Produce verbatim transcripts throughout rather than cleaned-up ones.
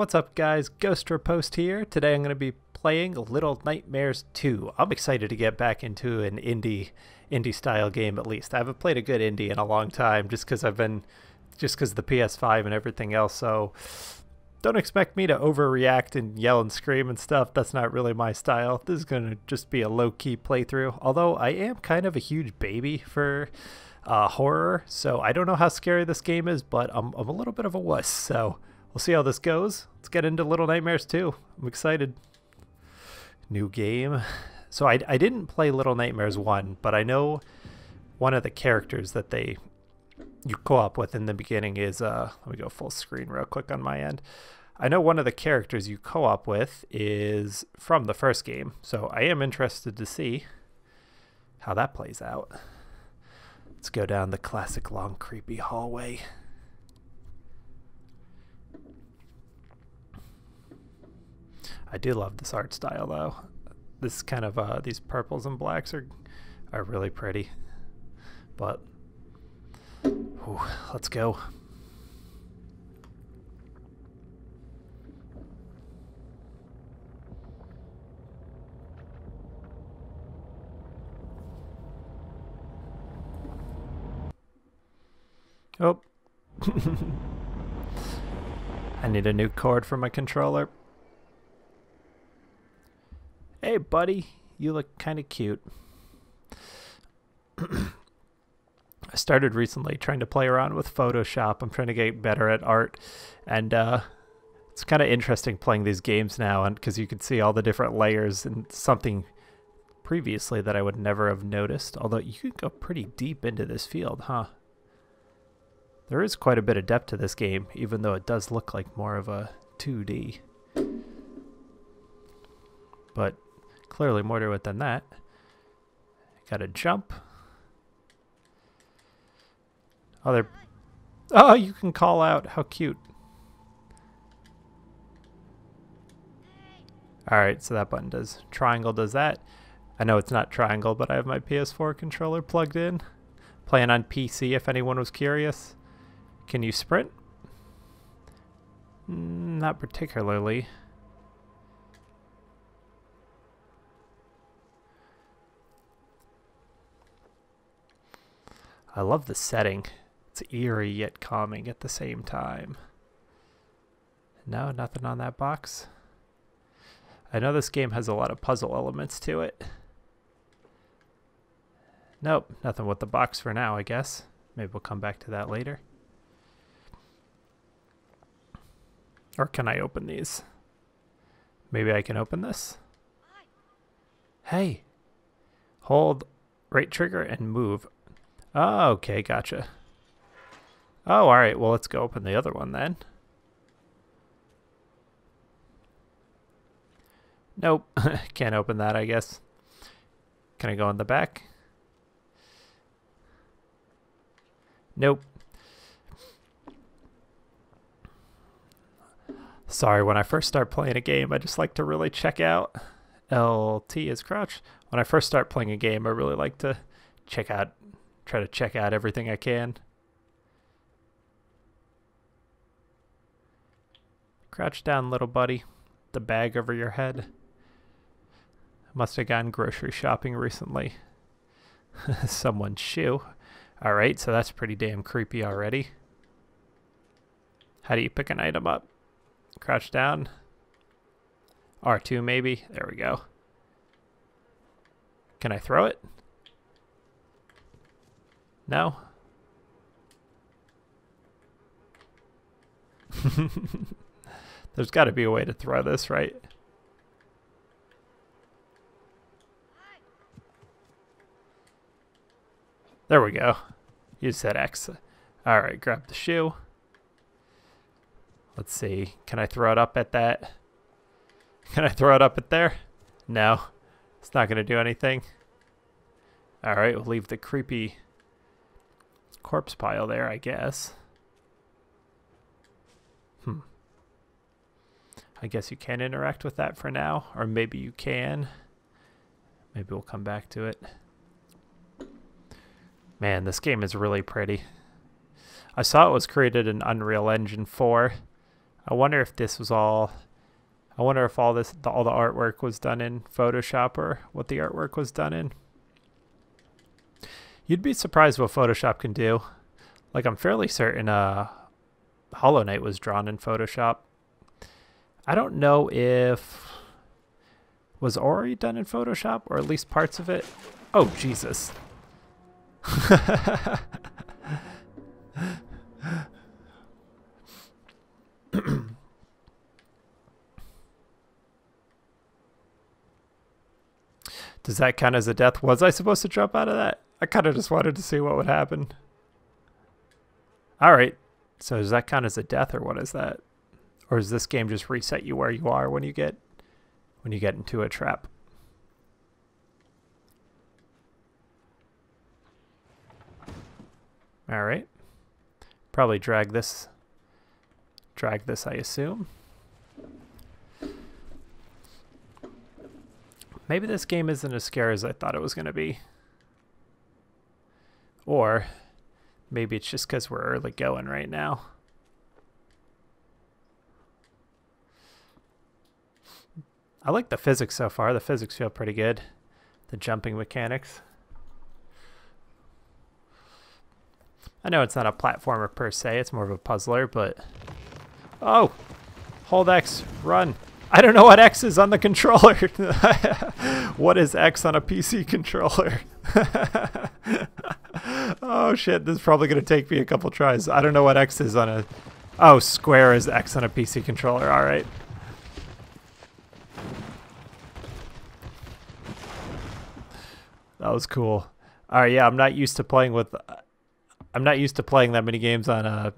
What's up guys, Ghost Riposte here. Today I'm going to be playing Little Nightmares two. I'm excited to get back into an indie indie style game at least. I haven't played a good indie in a long time just because I've been, just because the P S five and everything else, so don't expect me to overreact and yell and scream and stuff. That's not really my style. This is going to just be a low-key playthrough, although I am kind of a huge baby for uh, horror, so I don't know how scary this game is, but I'm, I'm a little bit of a wuss, so we'll see how this goes. Let's get into Little Nightmares two. I'm excited. New game. So I, I didn't play Little Nightmares one, but I know one of the characters that they you co-op with in the beginning is, uh, let me go full screen real quick on my end. I know one of the characters you co-op with is from the first game, so I am interested to see how that plays out. Let's go down the classic long creepy hallway. I do love this art style though. This kind of uh, these purples and blacks are are really pretty. But whew, let's go. Oh, I need a new cord for my controller. Hey buddy, you look kind of cute. I started recently trying to play around with Photoshop. I'm trying to get better at art, and uh, it's kind of interesting playing these games now, and because you can see all the different layers and something previously that I would never have noticed. Although you can go pretty deep into this field, huh? There is quite a bit of depth to this game, even though it does look like more of a two D. But clearly more to it than that. Gotta jump. Oh, they're... oh, you can call out. How cute. Alright, so that button does. Triangle does that. I know it's not triangle, but I have my P S four controller plugged in. Playing on P C if anyone was curious. Can you sprint? Mm, not particularly. I love the setting. It's eerie yet calming at the same time. No, nothing on that box. I know this game has a lot of puzzle elements to it. Nope, nothing with the box for now, I guess. Maybe we'll come back to that later. Or can I open these? Maybe I can open this? Hey! Hold right trigger and move. Oh, okay, gotcha. Oh, alright, well, let's go open the other one then. Nope, can't open that, I guess. Can I go in the back? Nope. Sorry, when I first start playing a game, I just like to really check out. L T is crouch. When I first start playing a game, I really like to check out... try to check out everything I can. Crouch down, little buddy. The bag over your head. Must have gone grocery shopping recently. Someone's shoe. Alright, so that's pretty damn creepy already. How do you pick an item up? Crouch down. R two maybe. There we go. Can I throw it? No? There's got to be a way to throw this, right? There we go. You said X. Alright, grab the shoe. Let's see. Can I throw it up at that? Can I throw it up at there? No. It's not going to do anything. Alright, we'll leave the creepy... corpse pile there, I guess. Hmm. I guess you can interact with that for now, or maybe you can. Maybe we'll come back to it. Man, this game is really pretty. I saw it was created in Unreal Engine four. I wonder if this was all, I wonder if all this, all the artwork was done in Photoshop, or what the artwork was done in. You'd be surprised what Photoshop can do. Like, I'm fairly certain uh, Hollow Knight was drawn in Photoshop. I don't know if, was Ori done in Photoshop, or at least parts of it? Oh, Jesus. Does that count as a death? Was I supposed to jump out of that? I kind of just wanted to see what would happen. All right. So does that count as a death, or what is that? Or does this game just reset you where you are when you get when you get into a trap? All right. Probably drag this. Drag this, I assume. Maybe this game isn't as scary as I thought it was going to be. Or maybe it's just because we're early going right now. I like the physics so far. The physics feel pretty good. The jumping mechanics. I know it's not a platformer per se. It's more of a puzzler, but... Oh! Hold X. Run. I don't know what X is on the controller. What is X on a P C controller? Oh shit, this is probably going to take me a couple tries. I don't know what X is on a... Oh, square is X on a P C controller, alright. That was cool. Alright, yeah, I'm not used to playing with... I'm not used to playing that many games on a...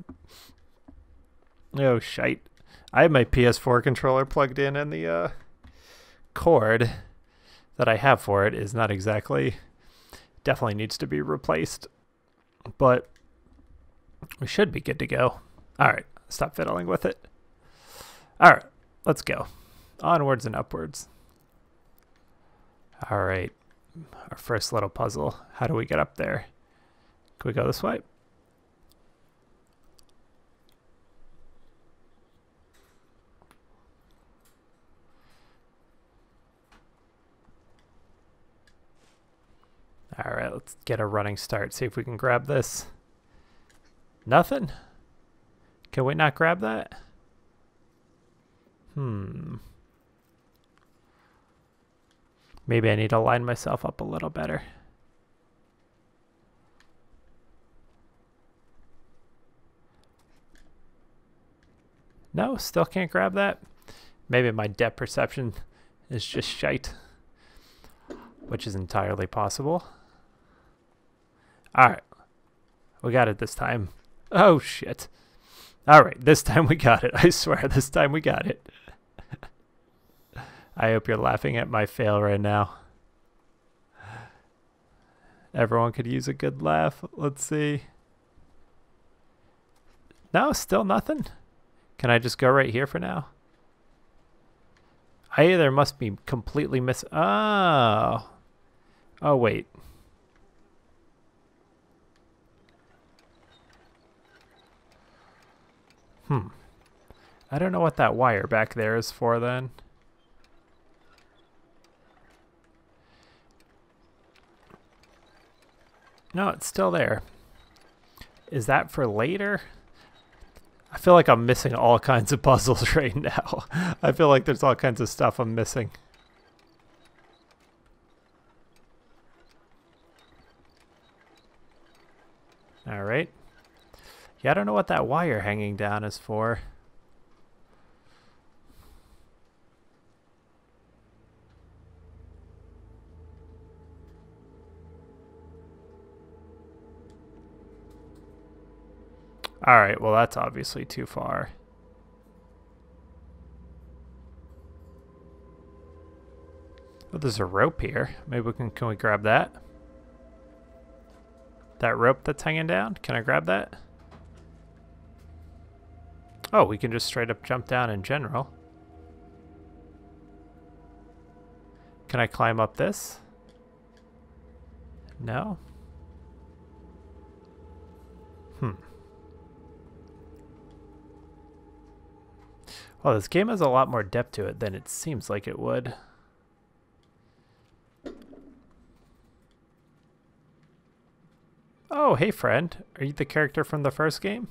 Oh, shite. I have my P S four controller plugged in, and the uh, cord that I have for it is not exactly, definitely needs to be replaced, but we should be good to go. All right, stop fiddling with it. All right, let's go. Onwards and upwards. All right, our first little puzzle. How do we get up there? Can we go this way? All right, let's get a running start. See if we can grab this. Nothing? Can we not grab that? Hmm. Maybe I need to line myself up a little better. No, still can't grab that. Maybe my depth perception is just shite, which is entirely possible. All right, we got it this time. Oh, shit. All right, this time we got it. I swear, this time we got it. I hope you're laughing at my fail right now. Everyone could use a good laugh. Let's see. No, still nothing. Can I just go right here for now? I either must be completely miss... Oh. Oh, wait. Hmm. I don't know what that wire back there is for then. No, it's still there. Is that for later? I feel like I'm missing all kinds of puzzles right now. I feel like there's all kinds of stuff I'm missing. All right. Yeah, I don't know what that wire hanging down is for. All right, well, that's obviously too far. Well, there's a rope here. Maybe we can, can we grab that? That rope that's hanging down? Can I grab that? Oh, we can just straight up jump down in general. Can I climb up this? No. Hmm. Oh, this game has a lot more depth to it than it seems like it would. Oh, hey friend. Are you the character from the first game?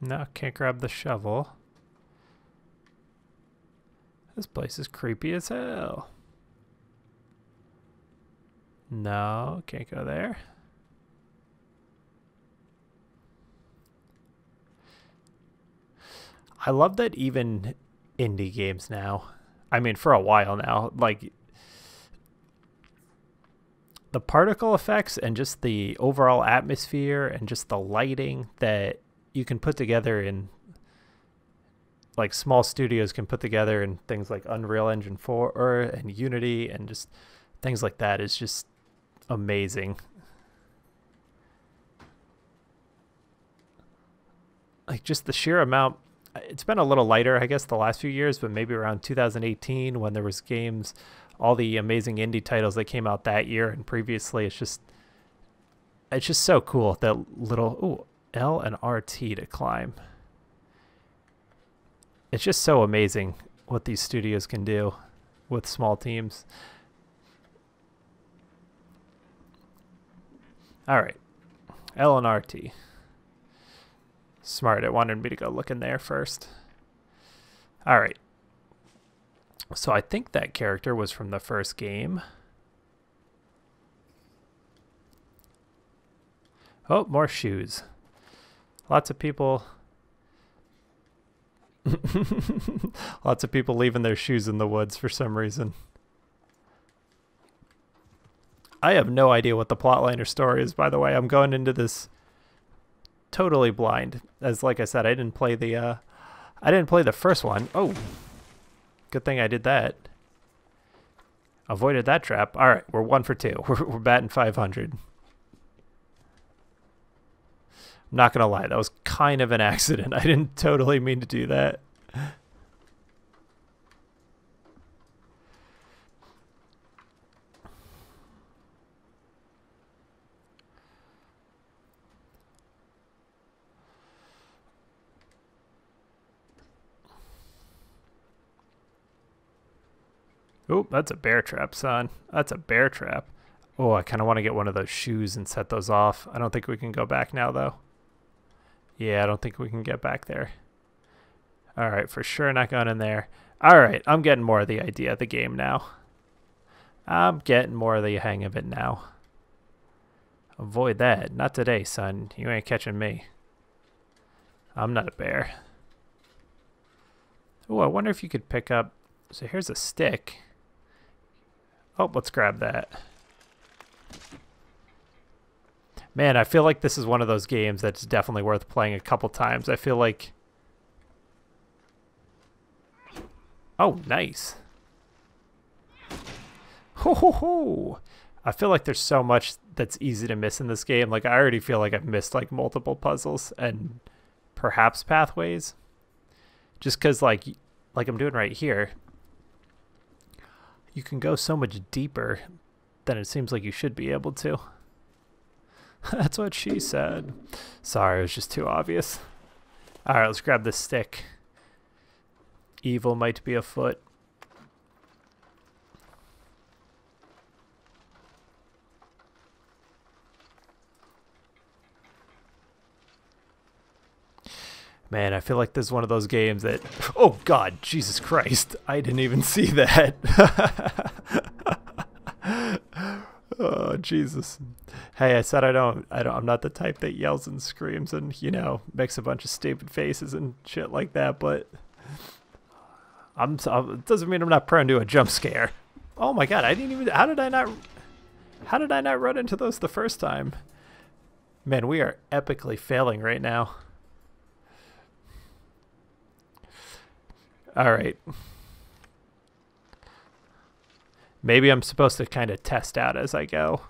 No, can't grab the shovel. This place is creepy as hell. No, can't go there. I love that even indie games now, I mean for a while now, like the particle effects and just the overall atmosphere and just the lighting that you can put together in, like small studios can put together in things like Unreal Engine four and Unity and just things like that is just amazing. Like just the sheer amount. It's been a little lighter, I guess, the last few years, but maybe around two thousand eighteen when there was games, all the amazing indie titles that came out that year and previously. It's just, it's just so cool that little ooh, L and R T to climb. It's just so amazing what these studios can do with small teams. All right, L and R T. Smart, it wanted me to go look in there first. All right. So I think that character was from the first game. Oh, more shoes. Lots of people... Lots of people leaving their shoes in the woods for some reason. I have no idea what the plotline or story is, by the way. I'm going into this... totally blind, as like I said, I didn't play the uh I didn't play the first one. Oh, good thing I did that. Avoided that trap. All right, we're one for two. We're, we're batting five hundred. I'm not gonna lie, that was kind of an accident. I didn't totally mean to do that. Oh, that's a bear trap, son. That's a bear trap. Oh, I kind of want to get one of those shoes and set those off. I don't think we can go back now, though. Yeah, I don't think we can get back there. All right, for sure not going in there. All right, I'm getting more of the idea of the game now. I'm getting more of the hang of it now. Avoid that. Not today, son. You ain't catching me. I'm not a bear. Oh, I wonder if you could pick up... So here's a stick. Oh, let's grab that. Man, I feel like this is one of those games that's definitely worth playing a couple times. I feel like... Oh, nice. Ho, ho, ho. I feel like there's so much that's easy to miss in this game. Like, I already feel like I've missed, like, multiple puzzles and perhaps pathways. Just because, like, like I'm doing right here, you can go so much deeper than it seems like you should be able to. That's what she said. Sorry, it was just too obvious. All right, let's grab this stick. Evil might be afoot. Man, I feel like this is one of those games that... Oh, God, Jesus Christ. I didn't even see that. Oh, Jesus. Hey, I said I don't, I don't... I'm not the type that yells and screams and, you know, makes a bunch of stupid faces and shit like that, but... I'm, I'm, it doesn't mean I'm not prone to a jump scare. Oh, my God, I didn't even... How did I not... How did I not run into those the first time? Man, we are epically failing right now. All right. Maybe I'm supposed to kind of test out as I go.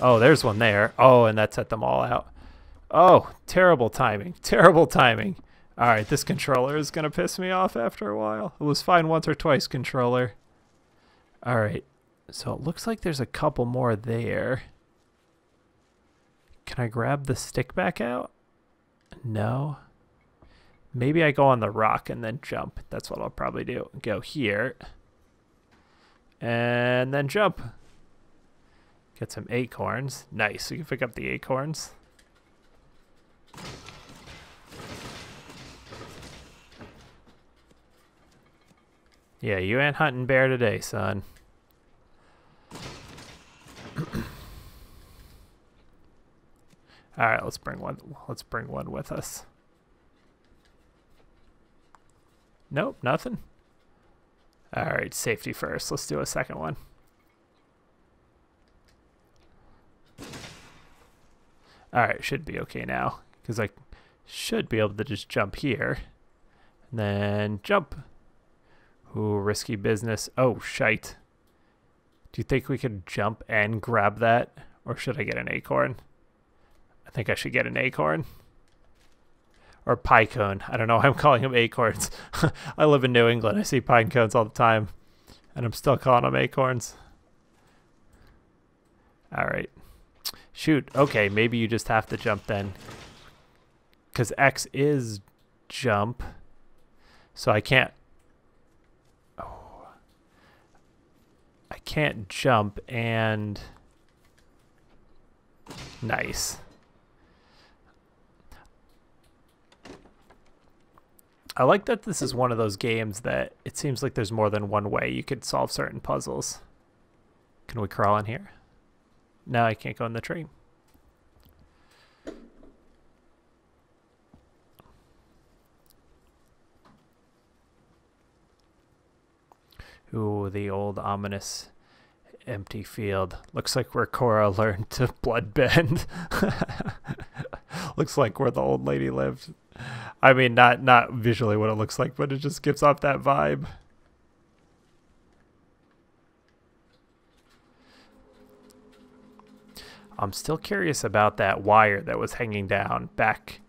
Oh, there's one there. Oh, and that set them all out. Oh, terrible timing. Terrible timing. Alright, this controller is going to piss me off after a while. It was fine once or twice, controller. Alright, so it looks like there's a couple more there. Can I grab the stick back out? No. Maybe I go on the rock and then jump. That's what I'll probably do. Go here. And then jump. Get some acorns. Nice, you can pick up the acorns. Yeah, you ain't hunting bear today, son. All right, let's bring one. Let's bring one with us. Nope, nothing. All right, safety first. Let's do a second one. All right, should be okay now because I should be able to just jump here, and then jump. Ooh, risky business. Oh, shite. Do you think we could jump and grab that? Or should I get an acorn? I think I should get an acorn. Or pine cone. I don't know why I'm calling them acorns. I live in New England. I see pine cones all the time. And I'm still calling them acorns. Alright. Shoot. Okay, maybe you just have to jump then. Because X is jump. So I can't. I can't jump and... Nice. I like that this is one of those games that it seems like there's more than one way you could solve certain puzzles. Can we crawl in here? No, I can't go in the tree. Ooh, the old ominous empty field. Looks like where Cora learned to bloodbend. Looks like where the old lady lived. I mean, not not visually what it looks like, but it just gives off that vibe. I'm still curious about that wire that was hanging down back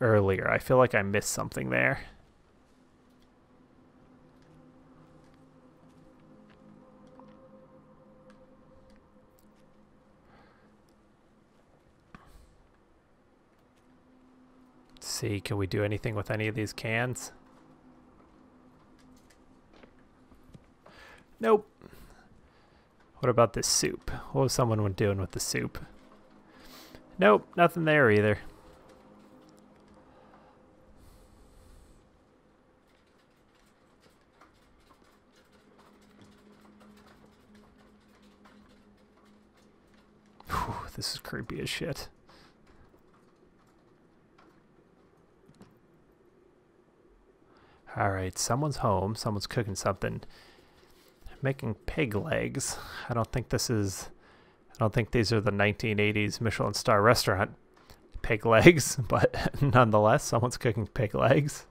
earlier. I feel like I missed something there. See, can we do anything with any of these cans? Nope. What about this soup? What was someone doing with the soup? Nope, nothing there either. Whew, this is creepy as shit. Alright, someone's home. Someone's cooking something. Making pig legs. I don't think this is... I don't think these are the nineteen eighties Michelin star restaurant pig legs, but nonetheless, someone's cooking pig legs.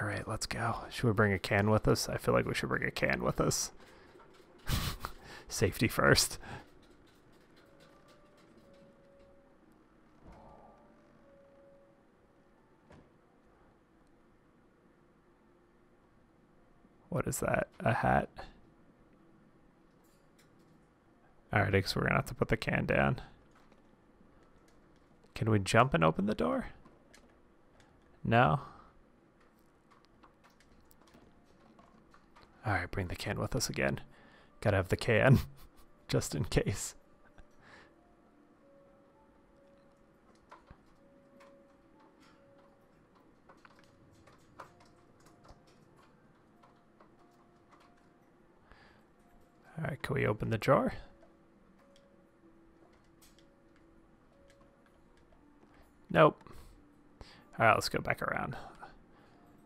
Alright, let's go. Should we bring a can with us? I feel like we should bring a can with us. Safety first. What is that? A hat? Alright, I guess we're going to have to put the can down. Can we jump and open the door? No? Alright, bring the can with us again. Gotta have the can, just in case. Alright, can we open the jar? Nope. Alright, let's go back around.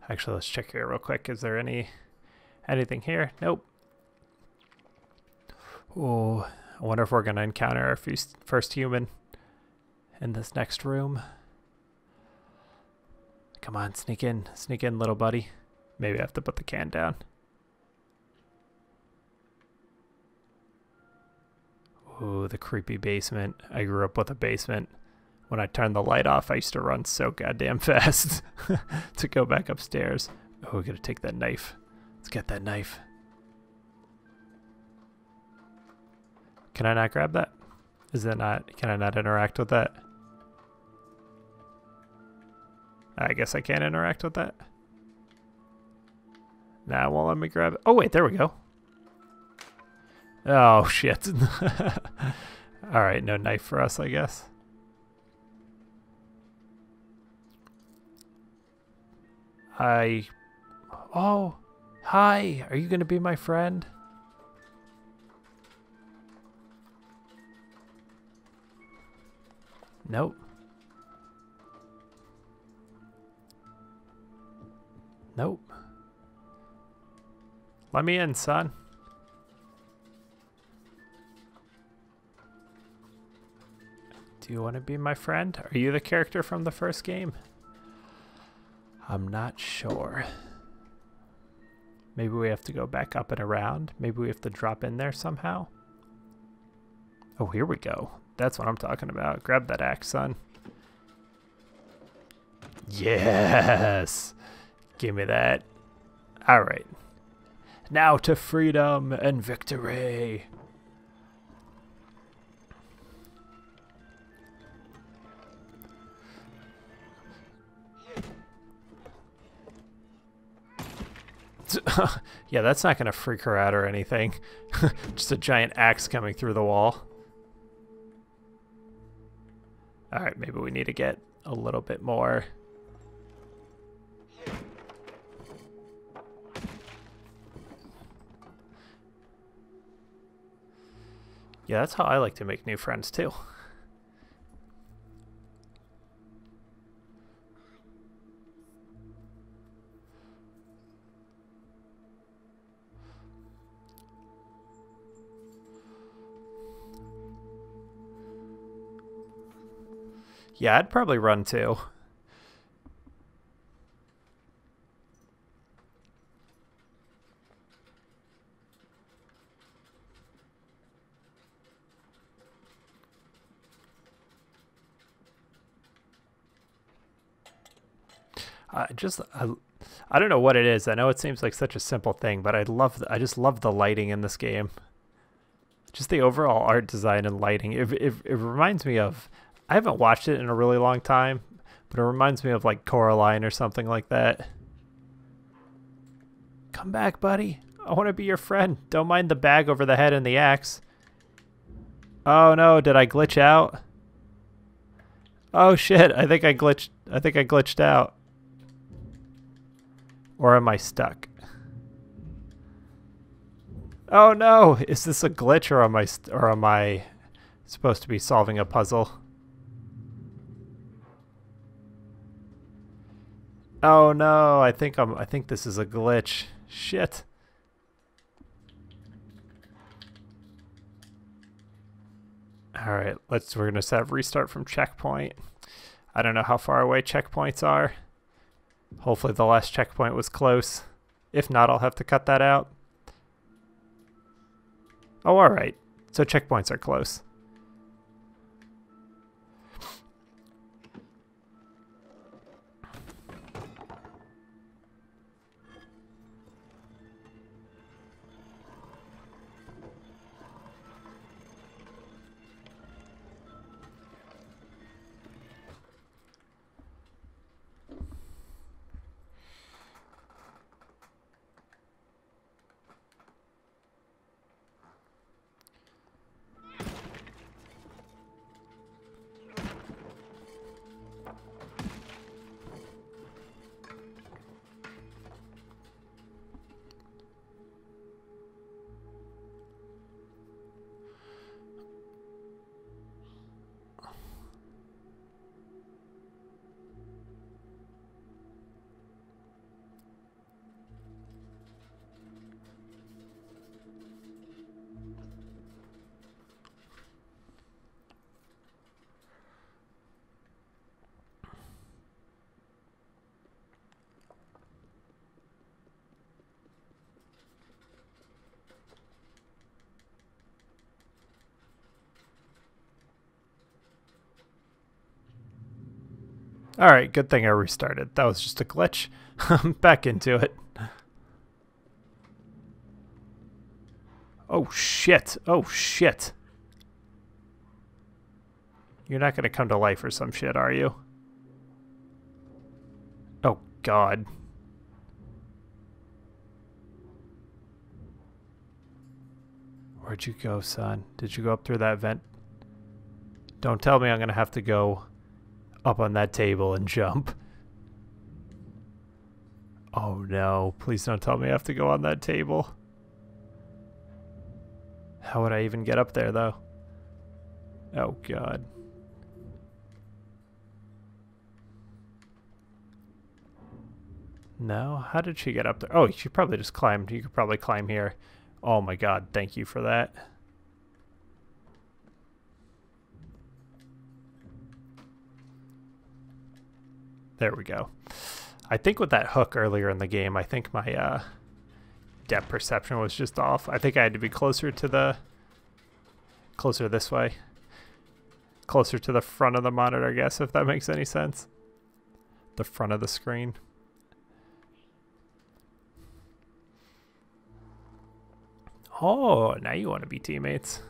Actually, let's check here real quick. Is there any anything here? Nope. Oh, I wonder if we're going to encounter our first human in this next room. Come on, sneak in. Sneak in, little buddy. Maybe I have to put the can down. Ooh, the creepy basement. I grew up with a basement. When I turned the light off, I used to run so goddamn fast to go back upstairs. Oh, we gotta take that knife. Let's get that knife. Can I not grab that? Is that not... Can I not interact with that? I guess I can't interact with that. Nah, it won't let me grab it. Oh, wait, there we go. Oh, shit. Alright, no knife for us, I guess. I... Oh, hi. Are you going to be my friend? Nope. Nope. Let me in, son. Do you want to be my friend? Are you the character from the first game? I'm not sure. Maybe we have to go back up and around. Maybe we have to drop in there somehow. Oh, here we go. That's what I'm talking about. Grab that axe, son. Yes! Give me that. Alright. Now to freedom and victory! Yeah, that's not going to freak her out or anything. Just a giant axe coming through the wall. All right, maybe we need to get a little bit more. Yeah, that's how I like to make new friends too. Yeah, I'd probably run too. I just, I, I don't know what it is. I know it seems like such a simple thing, but I love, the, I just love the lighting in this game. Just the overall art design and lighting. It, it, it reminds me of... I haven't watched it in a really long time, but it reminds me of like Coraline or something like that. Come back, buddy. I want to be your friend. Don't mind the bag over the head and the axe. Oh no, did I glitch out? Oh shit, I think I glitched. I think I glitched out. Or am I stuck? Oh no, is this a glitch or am I st- or am I supposed to be solving a puzzle? Oh no, I think I'm I think this is a glitch. Shit. Alright, let's we're gonna have restart from checkpoint. I don't know how far away checkpoints are. Hopefully the last checkpoint was close. If not, I'll have to cut that out. Oh alright. So checkpoints are close. Alright, good thing I restarted. That was just a glitch. I'm back into it. Oh shit, oh shit. You're not gonna come to life or some shit, are you? Oh god. Where'd you go, son? Did you go up through that vent? Don't tell me I'm gonna have to go up on that table and jump. Oh no, please don't tell me I have to go on that table. How would I even get up there, though? Oh, God. No? How did she get up there? Oh, she probably just climbed. You could probably climb here. Oh, my God. Thank you for that. There we go. I think with that hook earlier in the game, I think my... uh. depth perception was just off. I think I had to be closer to the closer this way closer to the front of the monitor, I guess, if that makes any sense. The front of the screen. Oh, now you want to be teammates.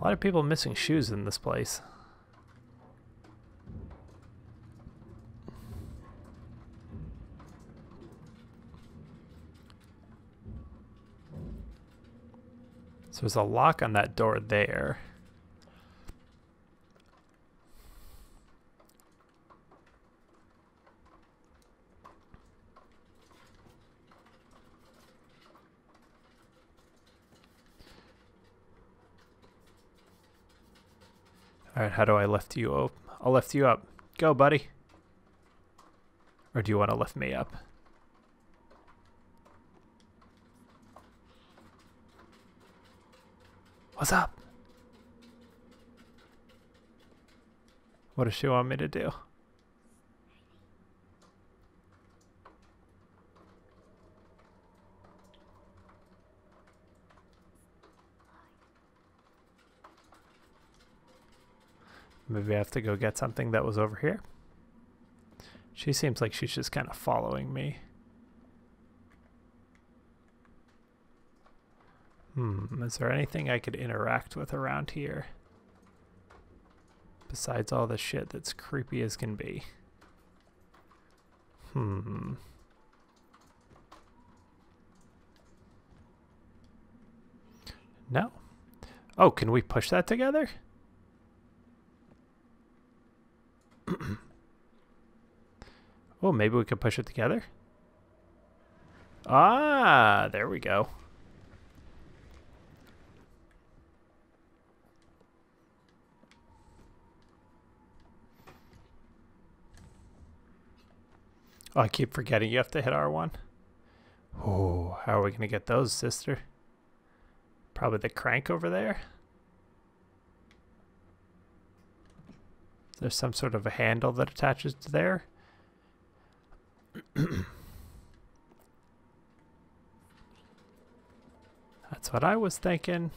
A lot of people missing shoes in this place. So there's a lock on that door there. Alright, how do I lift you up? I'll lift you up. Go, buddy. Or do you want to lift me up? What's up? What does she want me to do? Maybe I have to go get something that was over here. She seems like she's just kind of following me. Hmm, is there anything I could interact with around here? Besides all the shit that's creepy as can be. Hmm. No. Oh, can we push that together? Oh, maybe we could push it together. Ah, there we go. Oh, I keep forgetting you have to hit R one. Oh, how are we gonna get those, sister? Probably the crank over there. There's some sort of a handle that attaches to there. That's what I was thinking.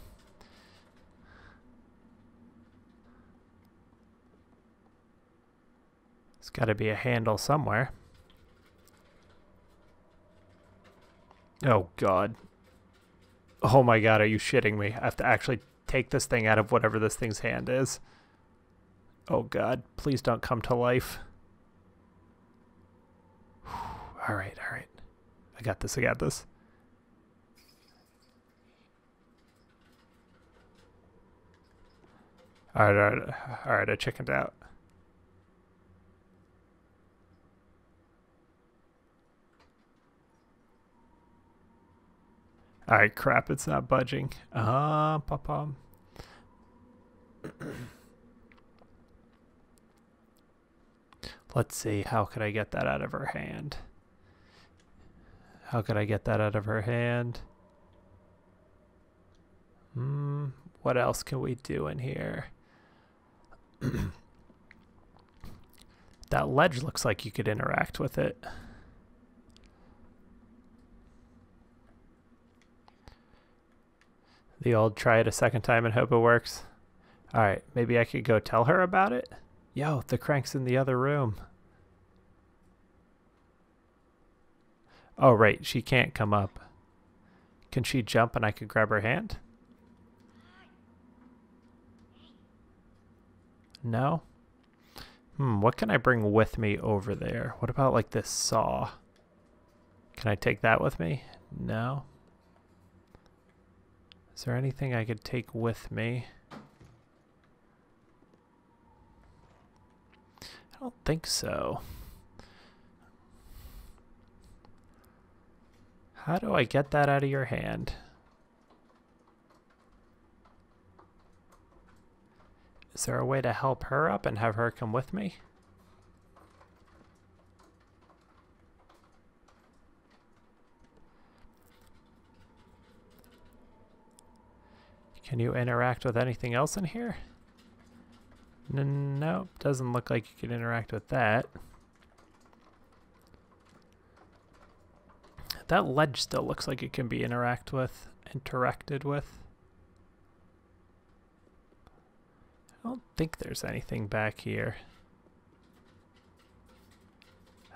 There's got to be a handle somewhere. Oh god. Oh my god, are you shitting me? I have to actually take this thing out of whatever this thing's hand is. Oh god, please don't come to life. Alright, alright. I got this, I got this. Alright, alright, alright, I chickened out. Alright, crap, it's not budging. Uh-huh, pop-pom. Let's see, how could I get that out of her hand? How could I get that out of her hand? Hmm, what else can we do in here? That ledge looks like you could interact with it. The old try it a second time and hope it works. All right, maybe I could go tell her about it. Yo, the crank's in the other room. Oh, right, she can't come up. Can she jump and I could grab her hand? No? Hmm, what can I bring with me over there? What about like this saw? Can I take that with me? No. Is there anything I could take with me? I don't think so. How do I get that out of your hand? Is there a way to help her up and have her come with me? Can you interact with anything else in here? Nope, doesn't look like you can interact with that. That ledge still looks like it can be interact with, interacted with. I don't think there's anything back here.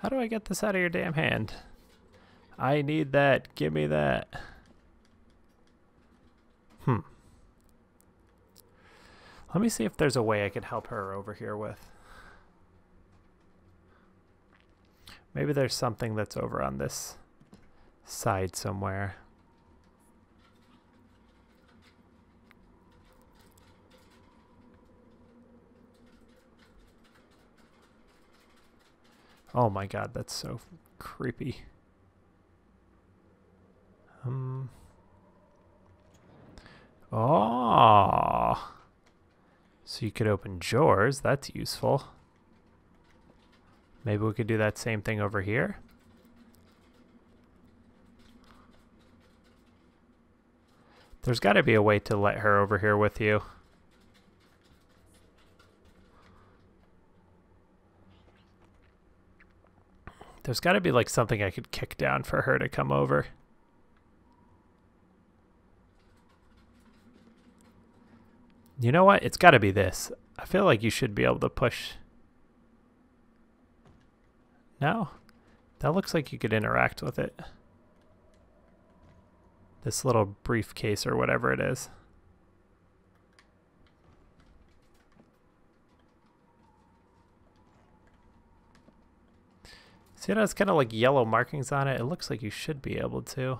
How do I get this out of your damn hand? I need that. Give me that. Hmm. Let me see if there's a way I could help her over here with. Maybe there's something that's over on this side somewhere. Oh my god, that's so creepy. Um. Oh. So you could open drawers. That's useful. Maybe we could do that same thing over here. There's got to be a way to let her over here with you. There's got to be like something I could kick down for her to come over. You know what? It's got to be this. I feel like you should be able to push. No? That looks like you could interact with it. This little briefcase or whatever it is. See how it's kind of like yellow markings on it? It looks like you should be able to.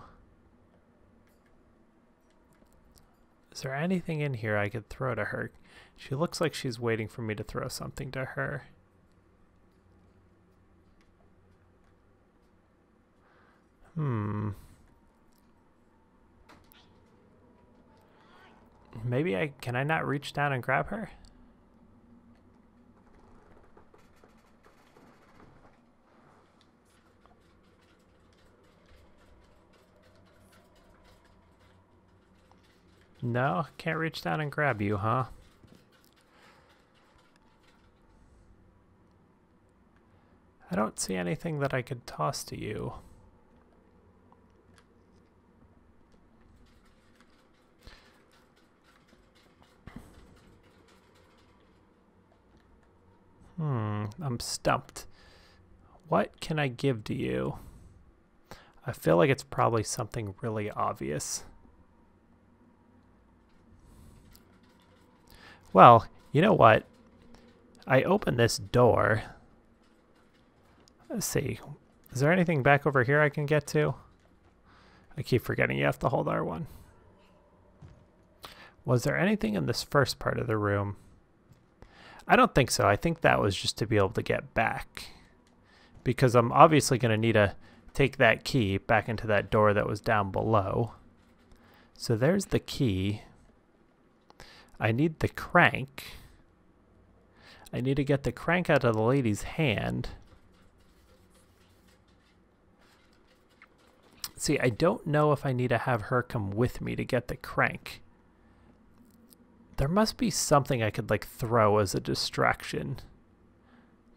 Is there anything in here I could throw to her? She looks like she's waiting for me to throw something to her. Hmm. Maybe I... Can I not reach down and grab her? No, can't reach down and grab you, huh? I don't see anything that I could toss to you. Hmm, I'm stumped. What can I give to you? I feel like it's probably something really obvious. Well, you know what? I open this door. Let's see. Is there anything back over here I can get to? I keep forgetting you have to hold R one. Was there anything in this first part of the room? I don't think so. I think that was just to be able to get back. Because I'm obviously going to need to take that key back into that door that was down below. So there's the key. I need the crank. I need to get the crank out of the lady's hand. See, I don't know if I need to have her come with me to get the crank. There must be something I could like throw as a distraction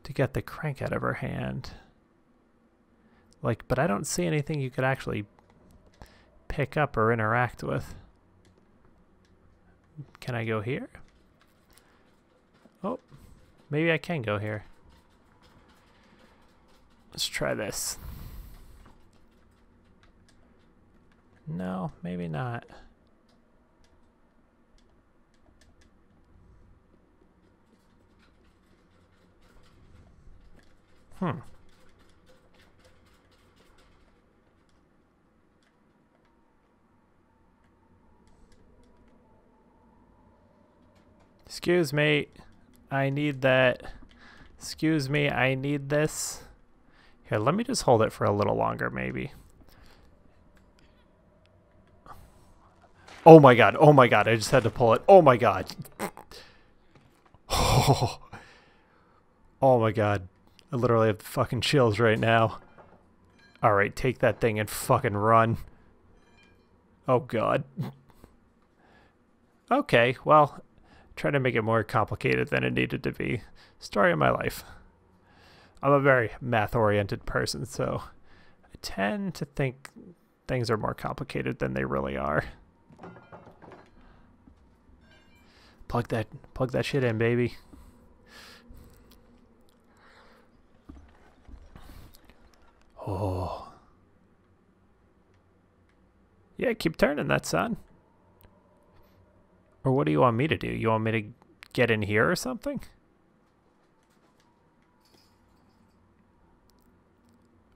to get the crank out of her hand. Like, but I don't see anything you could actually pick up or interact with. Can I go here? Oh, maybe I can go here. Let's try this. No, maybe not. Hmm. Excuse me, I need that. Excuse me, I need this. Here, let me just hold it for a little longer, maybe. Oh my god, oh my god, I just had to pull it. Oh my god. Oh, oh my god. I literally have fucking chills right now. Alright, take that thing and fucking run. Oh god. Okay, well, try to make it more complicated than it needed to be. Story of my life. I'm a very math-oriented person, so I tend to think things are more complicated than they really are. Plug that, plug that shit in, baby. Oh. Yeah, keep turning that, son. Or what do you want me to do? You want me to get in here or something?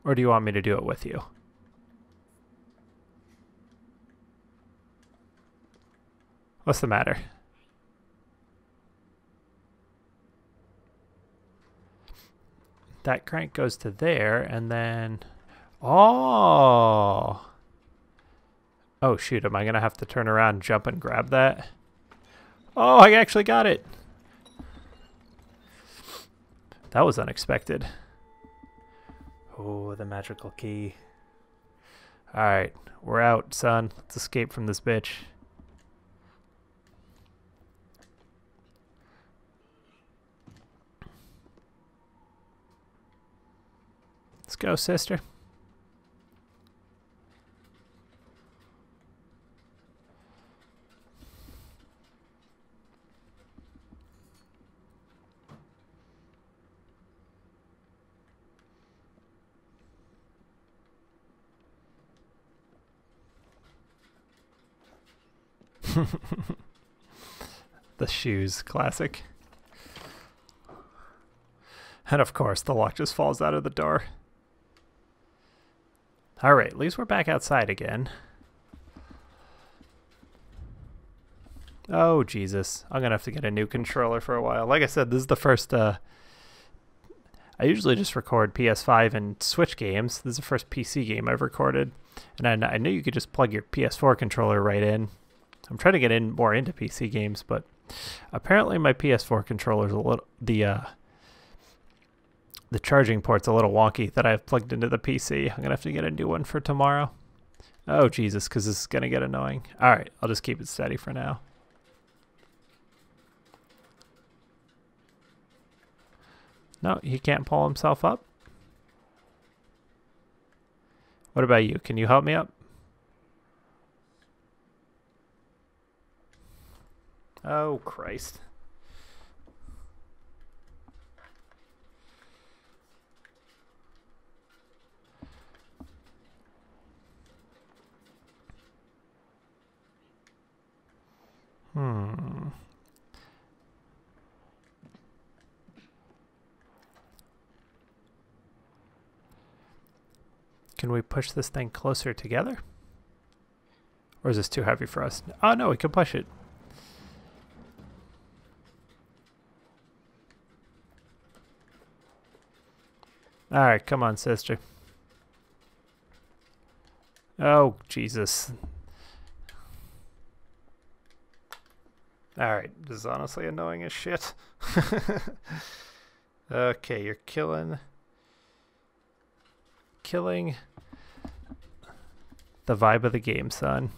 Or do you want me to do it with you? What's the matter? That crank goes to there, and then... Oh! Oh, shoot. Am I going to have to turn around, jump, and grab that? Oh, I actually got it! That was unexpected. Oh, the magical key. Alright, we're out, son. Let's escape from this bitch. Let's go, sister. The shoes, classic. And of course, the lock just falls out of the door. Alright, at least we're back outside again. Oh, Jesus. I'm going to have to get a new controller for a while. Like I said, this is the first... Uh, I usually just record P S five and Switch games. This is the first P C game I've recorded. And I, I knew you could just plug your P S four controller right in. I'm trying to get in more into P C games, but apparently my P S four controller's a little... the. Uh, The charging port's a little wonky that I've plugged into the P C. I'm going to have to get a new one for tomorrow. Oh, Jesus, because this is going to get annoying. All right, I'll just keep it steady for now. No, he can't pull himself up. What about you? Can you help me up? Oh, Christ. Hmm. Can we push this thing closer together? Or is this too heavy for us? Oh no, we can push it. Alright, come on, sister. Oh, Jesus. Alright, this is honestly annoying as shit. Okay, you're killing... Killing... the vibe of the game, son.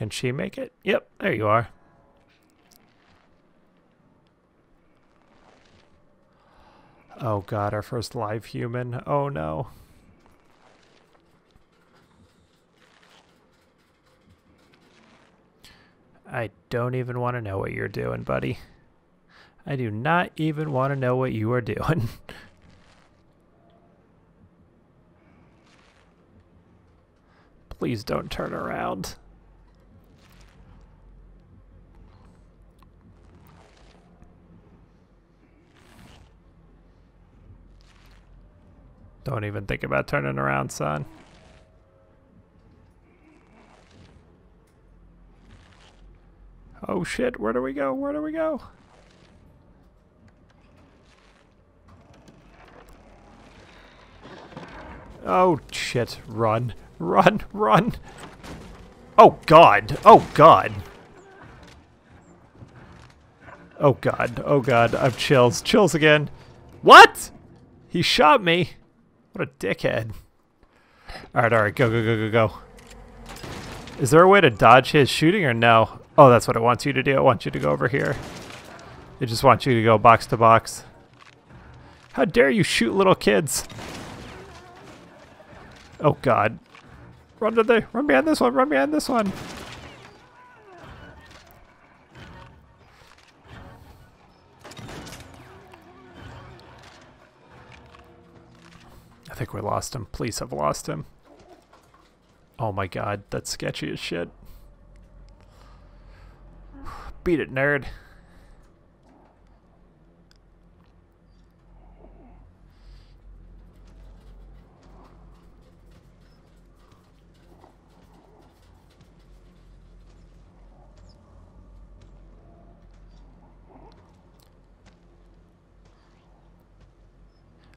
Can she make it? Yep, there you are. Oh god, our first live human. Oh no. I don't even want to know what you're doing, buddy. I do not even want to know what you are doing. Please don't turn around. Don't even think about turning around, son. Oh shit, where do we go? Where do we go? Oh shit, run, run, run. Oh god, oh god. Oh god, oh god, I've chills, chills again. What? He shot me. What a dickhead. Alright, alright, go, go, go, go, go. Is there a way to dodge his shooting or no? Oh, that's what it wants you to do. It wants you to go over here. It just wants you to go box to box. How dare you shoot little kids? Oh god. Run to the, run behind this one, run behind this one. I think we lost him. Please have lost him. Oh my god, that's sketchy as shit. Beat it, nerd.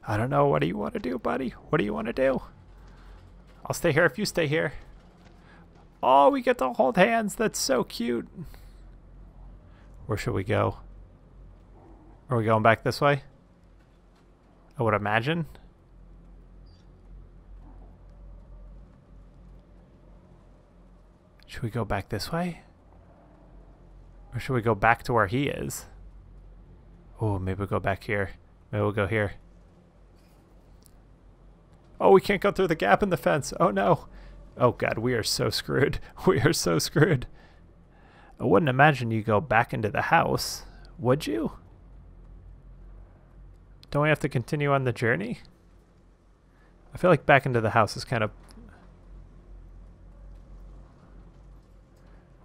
I don't know. What do you want to do, buddy? What do you want to do? I'll stay here if you stay here. Oh, we get to hold hands. That's so cute. Where should we go? Are we going back this way? I would imagine. Should we go back this way? Or should we go back to where he is? Oh, maybe we'll go back here. Maybe we'll go here. Oh, we can't go through the gap in the fence. Oh no. Oh god, we are so screwed. We are so screwed. I wouldn't imagine you go back into the house, would you? Don't we have to continue on the journey? I feel like back into the house is kind of...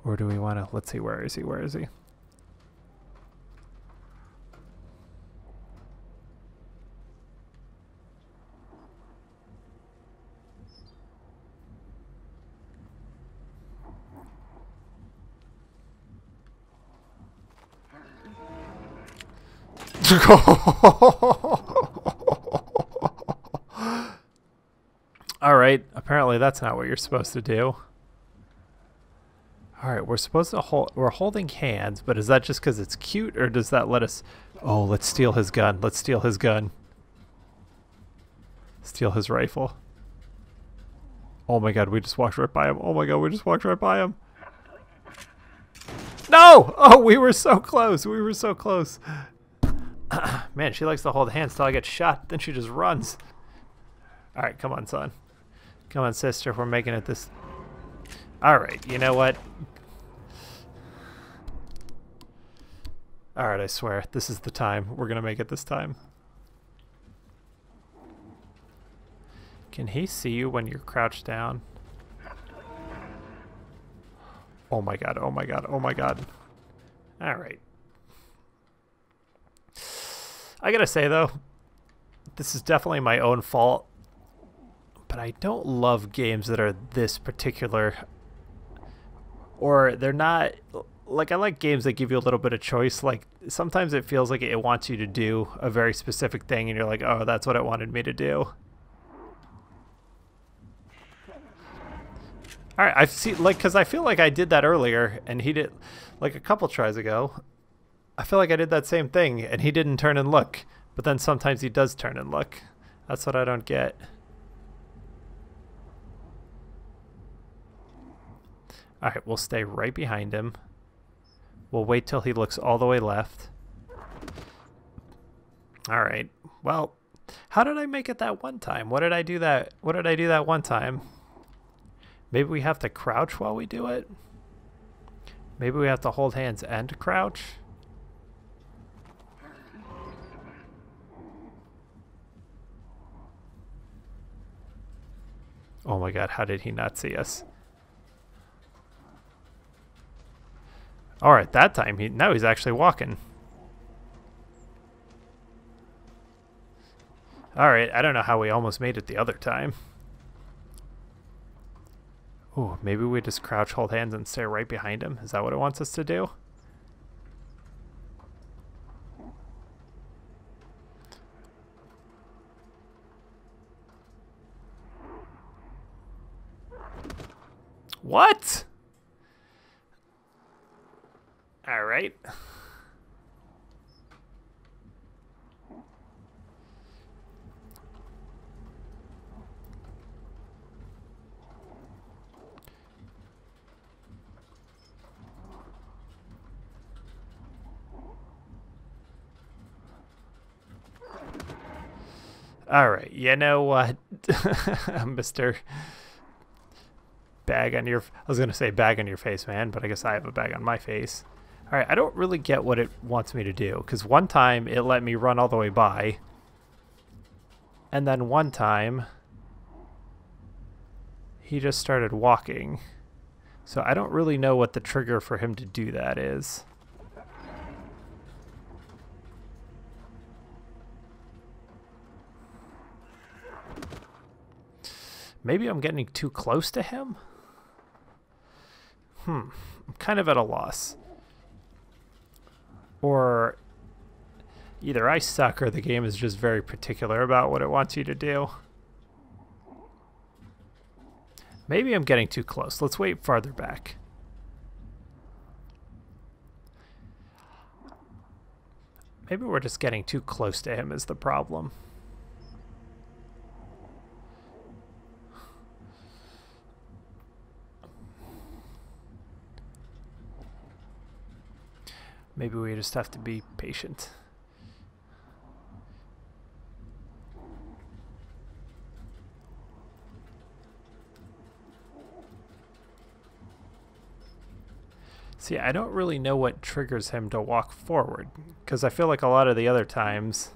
Or do we want to... Let's see, where is he? Where is he? Alright, apparently that's not what you're supposed to do. Alright, we're supposed to hold, we're holding hands, but is that just because it's cute, or does that let us... Oh, let's steal his gun, let's steal his gun. Steal his rifle. Oh my god, we just walked right by him. Oh my god, we just walked right by him. No! Oh, we were so close, we were so close. Man, she likes to hold hands till I get shot. Then she just runs. All right, come on, son. Come on, sister. We're making it this. All right, you know what? All right, I swear. This is the time. We're going to make it this time. Can he see you when you're crouched down? Oh, my God. Oh, my God. Oh, my God. All right. I gotta say though, this is definitely my own fault, but I don't love games that are this particular, or they're not, like I like games that give you a little bit of choice. Like sometimes it feels like it wants you to do a very specific thing and you're like, oh, that's what it wanted me to do. All right, I've seen, like, because I feel like I did that earlier and he did, like a couple tries ago. I feel like I did that same thing, and he didn't turn and look. But then sometimes he does turn and look. That's what I don't get. Alright, we'll stay right behind him. We'll wait till he looks all the way left. Alright, well, how did I make it that one time? What did I do that? What did I do that one time? Maybe we have to crouch while we do it? Maybe we have to hold hands and crouch? Oh my god, how did he not see us? Alright, that time, he now he's actually walking. Alright, I don't know how we almost made it the other time. Ooh, maybe we just crouch, hold hands, and stare right behind him. Is that what it wants us to do? What? All right. All right. You know what, Mister Bag on your... I was going to say bag on your face, man, but I guess I have a bag on my face. All right, I don't really get what it wants me to do, because one time it let me run all the way by, and then one time he just started walking. So I don't really know what the trigger for him to do that is. Maybe I'm getting too close to him? Hmm, I'm kind of at a loss. Or either I suck or the game is just very particular about what it wants you to do. Maybe I'm getting too close. Let's wait farther back. Maybe we're just getting too close to him is the problem. Maybe we just have to be patient. See, I don't really know what triggers him to walk forward, because I feel like a lot of the other times...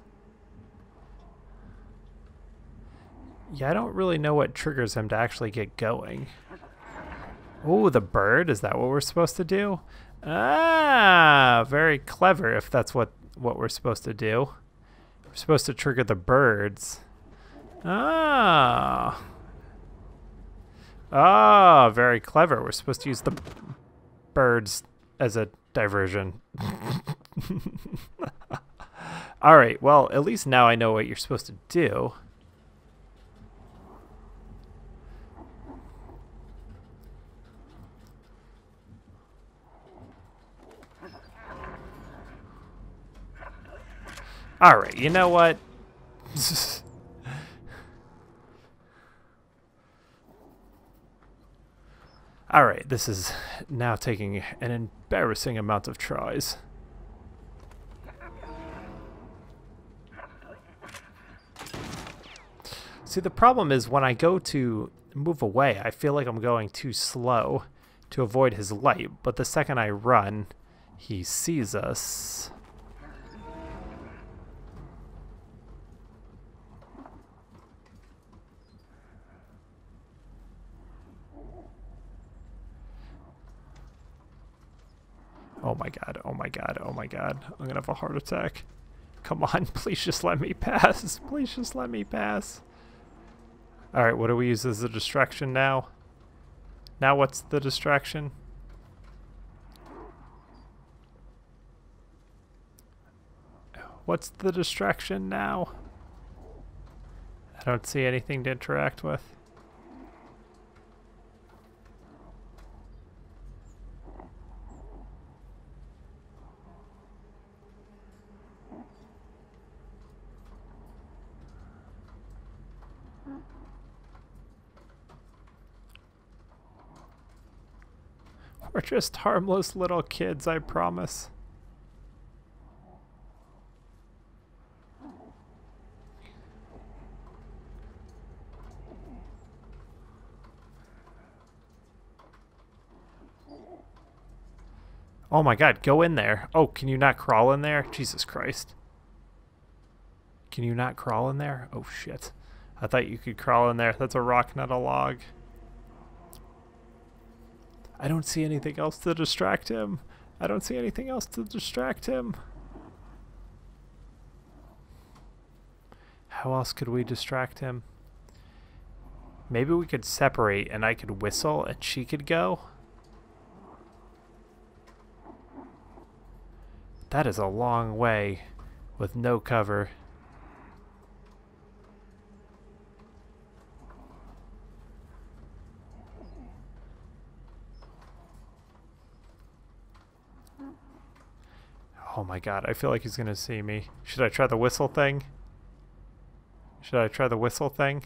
Yeah, I don't really know what triggers him to actually get going. Ooh, the bird? Is that what we're supposed to do? Ah, very clever if that's what, what we're supposed to do. We're supposed to trigger the birds. Ah. Ah, very clever. We're supposed to use the birds as a diversion. All right, well, at least now I know what you're supposed to do. All right, you know what? All right, this is now taking an embarrassing amount of tries. See, the problem is when I go to move away, I feel like I'm going too slow to avoid his light, but the second I run, he sees us. Oh my god, oh my god, oh my god. I'm gonna have a heart attack. Come on, please just let me pass. Please just let me pass. Alright, what do we use as a distraction now? Now what's the distraction? What's the distraction now? I don't see anything to interact with. We're just harmless little kids, I promise. Oh my god, go in there. Oh, can you not crawl in there? Jesus Christ. Can you not crawl in there? Oh shit. I thought you could crawl in there. That's a rock, not a log. I don't see anything else to distract him. I don't see anything else to distract him. How else could we distract him? Maybe we could separate and I could whistle and she could go? That is a long way with no cover. Oh my god, I feel like he's gonna see me. Should I try the whistle thing? Should I try the whistle thing?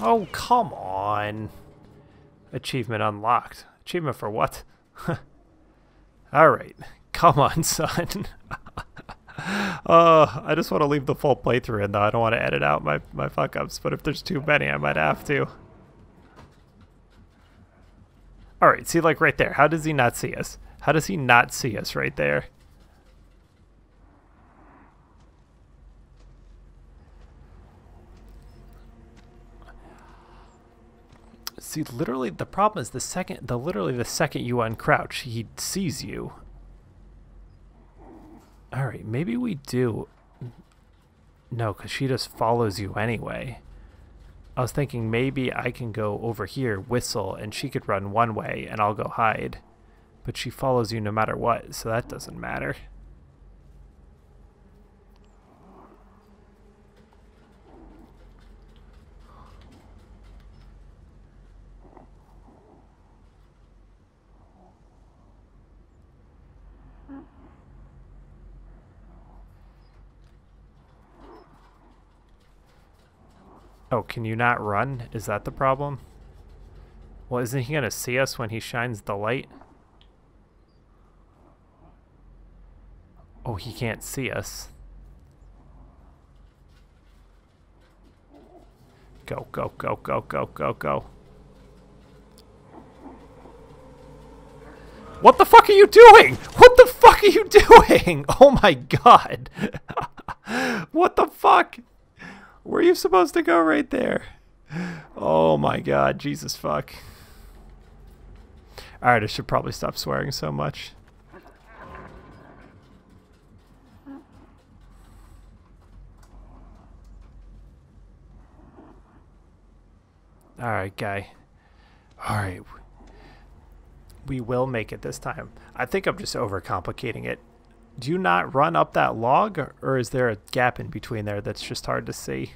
Oh, come on. Achievement unlocked. Achievement for what? Alright. Come on, son. uh, I just want to leave the full playthrough in, though. I don't want to edit out my, my fuck-ups, but if there's too many, I might have to. Alright, see, like, right there. How does he not see us? How does he not see us right there? See, literally, the problem is the second, the literally the second you uncrouch, he sees you. All right, maybe we do. No, because she just follows you anyway. I was thinking maybe I can go over here, whistle, and she could run one way, and I'll go hide. But she follows you no matter what, so that doesn't matter. Oh, can you not run? Is that the problem? Well, isn't he gonna see us when he shines the light? Oh, he can't see us. Go, go, go, go, go, go, go. What the fuck are you doing? What the fuck are you doing? Oh my god. What the fuck? Were you supposed to go right there? Oh my god, Jesus fuck. Alright, I should probably stop swearing so much. Alright, guy. Alright. We will make it this time. I think I'm just overcomplicating it. Do you not run up that log, or is there a gap in between there that's just hard to see?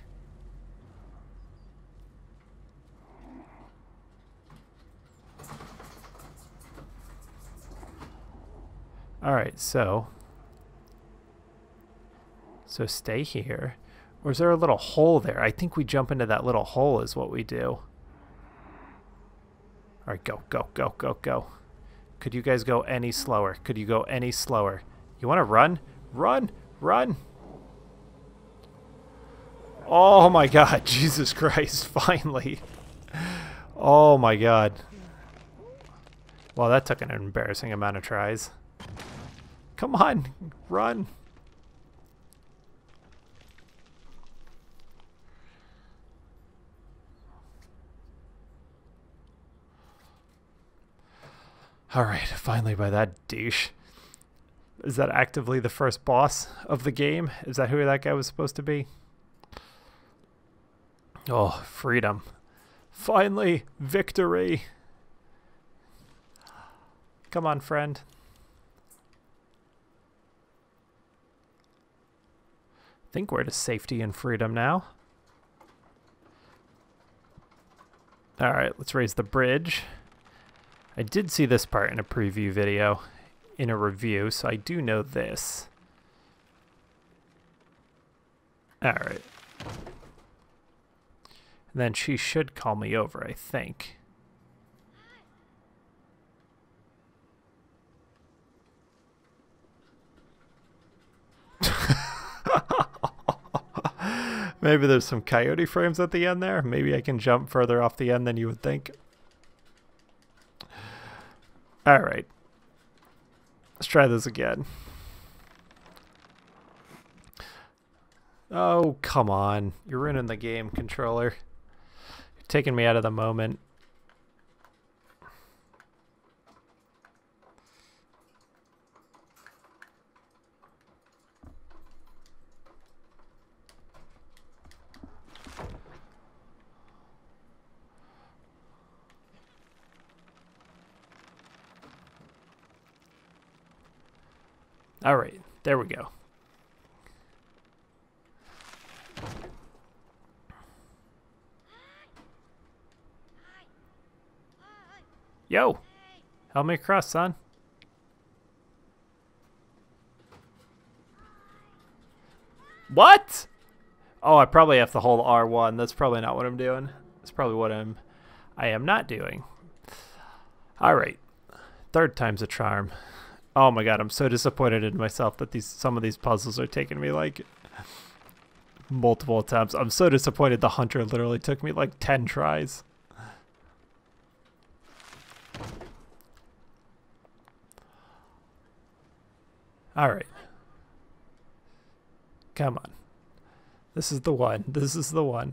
Alright, so... So stay here. Or is there a little hole there? I think we jump into that little hole is what we do. Alright, go, go, go, go, go. Could you guys go any slower? Could you go any slower? You want to run? Run! Run! Oh my god, Jesus Christ, finally. Oh my god. Well, that took an embarrassing amount of tries. Come on, run! Alright, finally by that douche. Is that actively the first boss of the game? Is that who that guy was supposed to be? Oh, freedom. Finally, victory. Come on, friend. I think we're to safety and freedom now. All right, let's raise the bridge. I did see this part in a preview video, in a review, so I do know this. Alright. And then she should call me over, I think. Maybe there's some coyote frames at the end there. Maybe I can jump further off the end than you would think. Alright. Let's try this again. Oh, come on. You're ruining the game, controller. You're taking me out of the moment. All right, there we go. Yo, help me across, son. What? Oh, I probably have to hold R one. That's probably not what I'm doing. That's probably what I'm, I am not doing. All right, third time's a charm. Oh my god, I'm so disappointed in myself that these some of these puzzles are taking me like multiple attempts. I'm so disappointed the hunter literally took me like ten tries. Alright. Come on. This is the one. This is the one.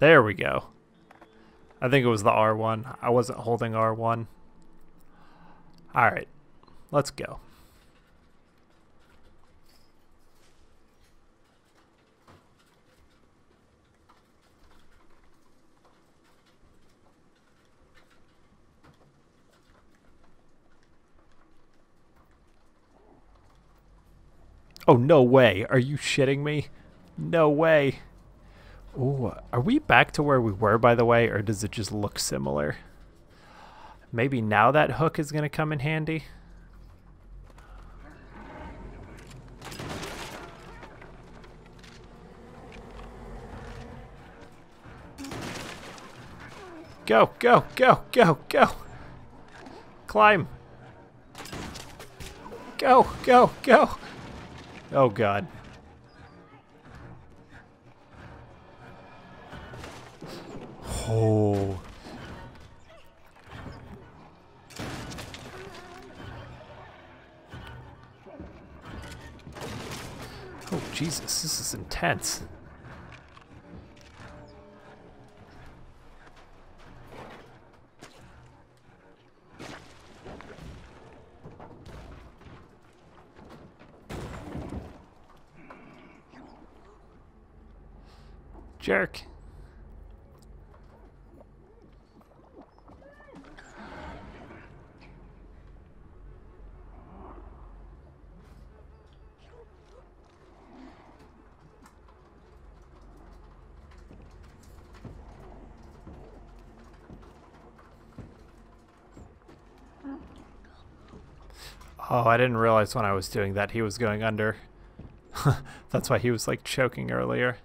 There we go. I think it was the R one. I wasn't holding R one. Alright, let's go. Oh, no way. Are you shitting me? No way. Ooh, are we back to where we were, by the way, or does it just look similar? Maybe now that hook is going to come in handy. Go, go, go, go, go. Climb. Go, go, go. Oh, God. Oh. Oh, Jesus, this is intense. Jerk. Oh, I didn't realize when I was doing that he was going under. That's why he was like choking earlier.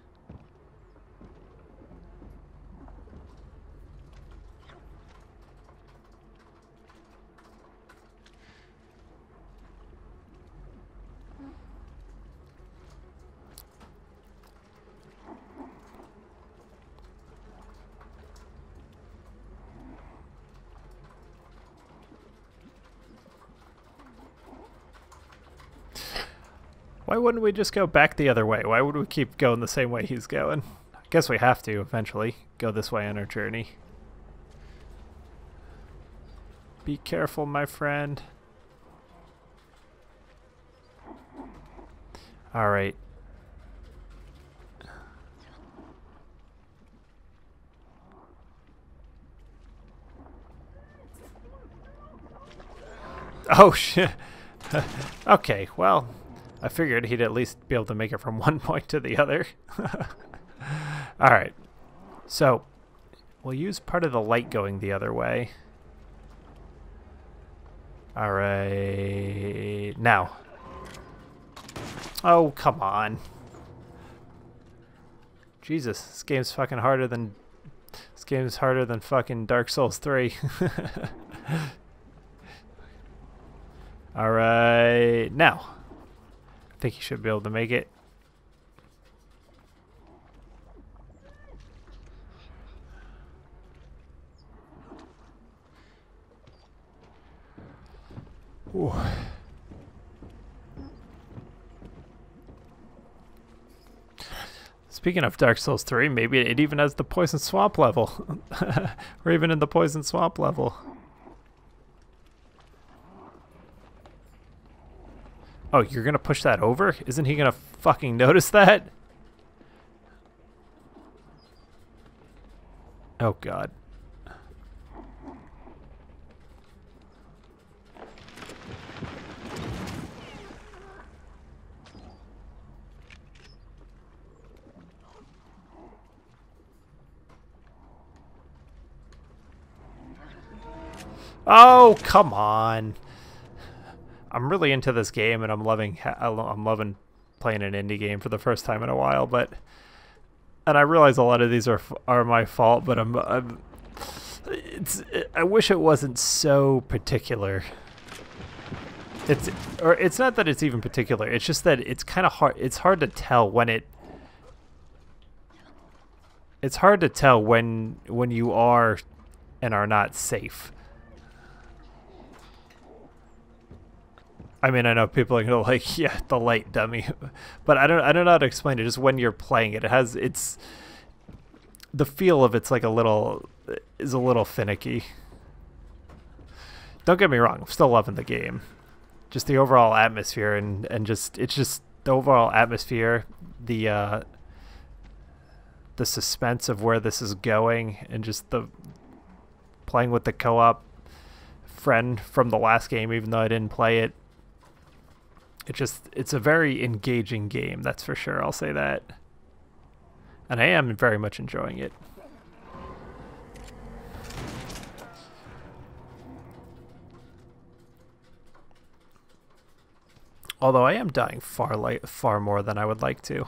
Why wouldn't we just go back the other way? Why would we keep going the same way he's going? I guess we have to eventually go this way on our journey. Be careful, my friend. All right. Oh, shit. Okay, well. I figured he'd at least be able to make it from one point to the other. Alright, so We'll use part of the light going the other way. All right, now. Oh, come on. Jesus, this game's fucking harder than this game's harder than fucking Dark Souls three. All right, now. I think you should be able to make it. Ooh. Speaking of Dark Souls three, maybe it even has the Poison Swamp level. We're even in the Poison Swamp level. Oh, you're gonna push that over? Isn't he gonna fucking notice that? Oh god. Oh, come on. I'm really into this game and I'm loving I'm loving playing an indie game for the first time in a while, but and I realize a lot of these are are my fault, but I'm, I'm it's I wish it wasn't so particular. It's or it's not that it's even particular. It's just that it's kind of hard it's hard to tell when it It's hard to tell when when you are and are not safe. I mean, I know people are gonna like, yeah, the light dummy, but I don't, I don't know how to explain it. Just when you're playing it, it has, it's, the feel of it's like a little, is a little finicky. Don't get me wrong, I'm still loving the game. Just the overall atmosphere and and just it's just the overall atmosphere, the uh, the suspense of where this is going, and just the playing with the co-op friend from the last game, even though I didn't play it. It just, it's a very engaging game, that's for sure, I'll say that. And I am very much enjoying it. Although I am dying far light, far more than I would like to.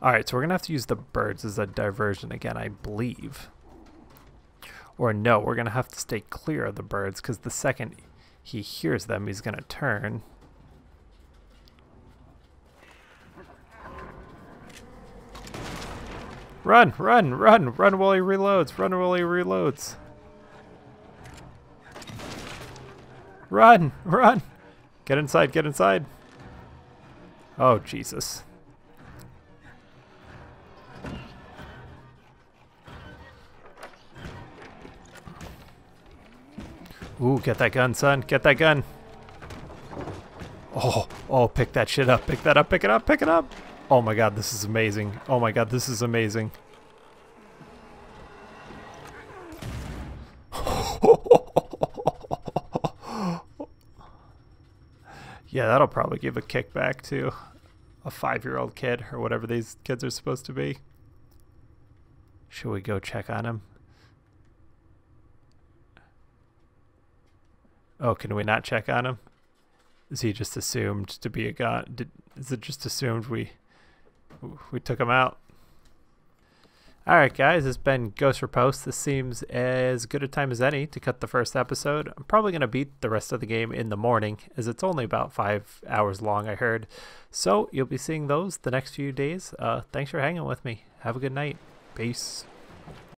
Alright, so we're going to have to use the birds as a diversion again, I believe. Or no, we're going to have to stay clear of the birds, because the second he hears them, he's going to turn. Run, run, run, run while he reloads, run while he reloads. Run, run. Get inside, get inside. Oh, Jesus. Ooh, get that gun, son, get that gun. Oh, oh, pick that shit up, pick that up, pick it up, pick it up. Oh my god, this is amazing. Oh my god, this is amazing. Yeah, that'll probably give a kickback to a five-year-old kid or whatever these kids are supposed to be. Should we go check on him? Oh, can we not check on him? Is he just assumed to be a god? Did, is it just assumed we... we took him out. Alright guys, it's been Ghost Riposte. This seems as good a time as any to cut the first episode. I'm probably going to beat the rest of the game in the morning, as it's only about five hours long, I heard. So you'll be seeing those the next few days. Uh, thanks for hanging with me. Have a good night. Peace.